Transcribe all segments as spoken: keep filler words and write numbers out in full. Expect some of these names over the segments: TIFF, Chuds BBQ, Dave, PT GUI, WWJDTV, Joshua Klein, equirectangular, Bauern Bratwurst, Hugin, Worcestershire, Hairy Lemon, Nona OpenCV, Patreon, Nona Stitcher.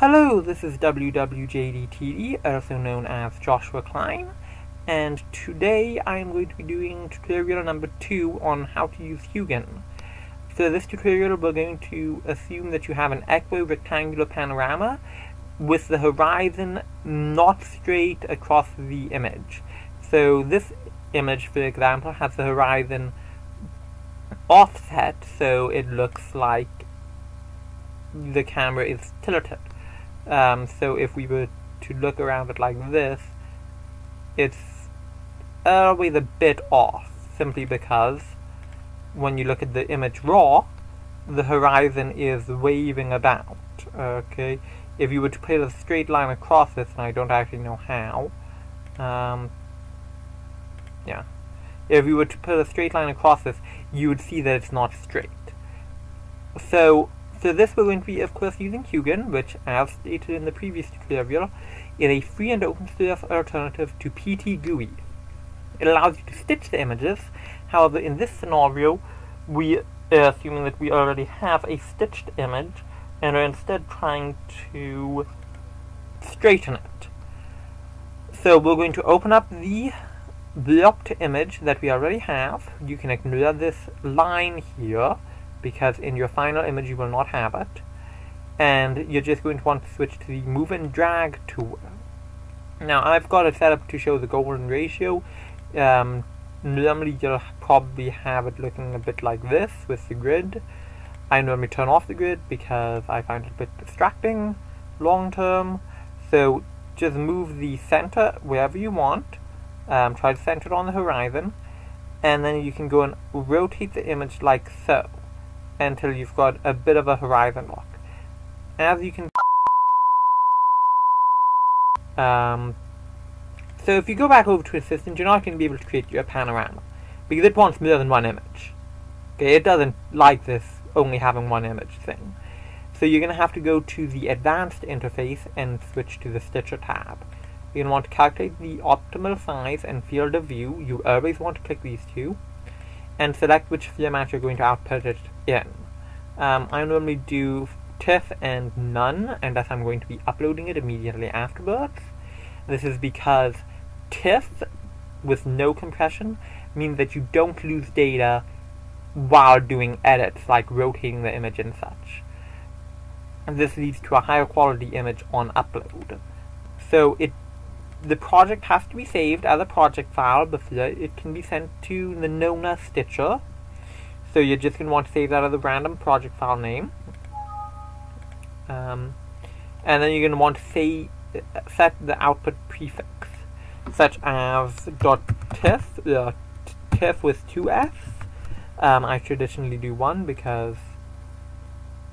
Hello, this is W W J D T V, also known as Joshua Klein, and today I am going to be doing tutorial number two on how to use Hugin. So this tutorial we're going to assume that you have an equirectangular panorama with the horizon not straight across the image. So this image, for example, has the horizon offset, so it looks like the camera is tilted. Um, so if we were to look around it like this, it's always a bit off, simply because when you look at the image raw, the horizon is waving about, okay? If you were to play a straight line across this, and I don't actually know how, um, yeah. If you were to put a straight line across this, you would see that it's not straight. So, So this we're going to be, of course, using Hugin, which, as stated in the previous tutorial, is a free and open source alternative to P T G U I. It allows you to stitch the images. However, in this scenario, we are assuming that we already have a stitched image, and are instead trying to straighten it. So we're going to open up the blocked image that we already have. You can ignore this line here, because in your final image you will not have it, and you're just going to want to switch to the move and drag tool. Now I've got it set up to show the golden ratio. Um, normally you'll probably have it looking a bit like this with the grid. I normally turn off the grid because I find it a bit distracting long term. So just move the center wherever you want, um, try to center it on the horizon, and then you can go and rotate the image like so, until you've got a bit of a horizon lock. As you can... Um, so if you go back over to Assistant, you're not going to be able to create your panorama, because it wants more than one image. Okay, it doesn't like this only having one image thing. So you're going to have to go to the Advanced interface and switch to the Stitcher tab. You're going to want to calculate the optimal size and field of view. You always want to click these two, and select which format you're going to output it in. Um, I normally do TIFF and none, unless I'm going to be uploading it immediately afterwards. This is because TIFF with no compression means that you don't lose data while doing edits, like rotating the image and such. And this leads to a higher quality image on upload. So it the project has to be saved as a project file before it can be sent to the Nona Stitcher. So you're just going to want to save that as a random project file name. Um, and then you're going to want to say, set the output prefix, such as .tiff, uh, tiff with two Fs. Um, I traditionally do one because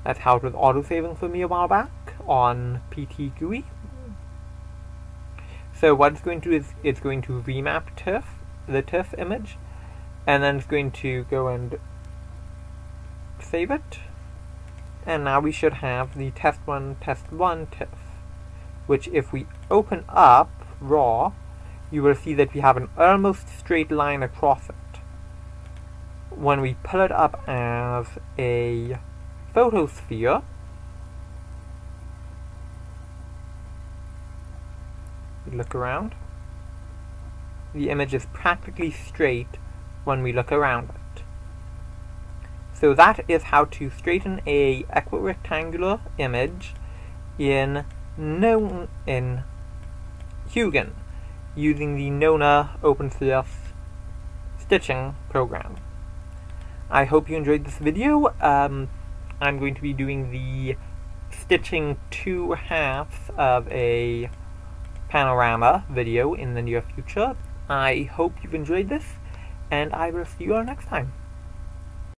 that's how it was auto-saving for me a while back on P T G U I. So what it's going to do is it's going to remap TIFF, the TIFF image, and then it's going to go and save it. And now we should have the test one, test one TIFF, which if we open up raw, you will see that we have an almost straight line across it. When we pull it up as a photosphere, look around, the image is practically straight when we look around it. So that is how to straighten a equirectangular image in no in Hugin using the Nona OpenCV stitching program. I hope you enjoyed this video. Um, I'm going to be doing the stitching two halves of a panorama video in the near future. I hope you've enjoyed this, and I will see you all next time.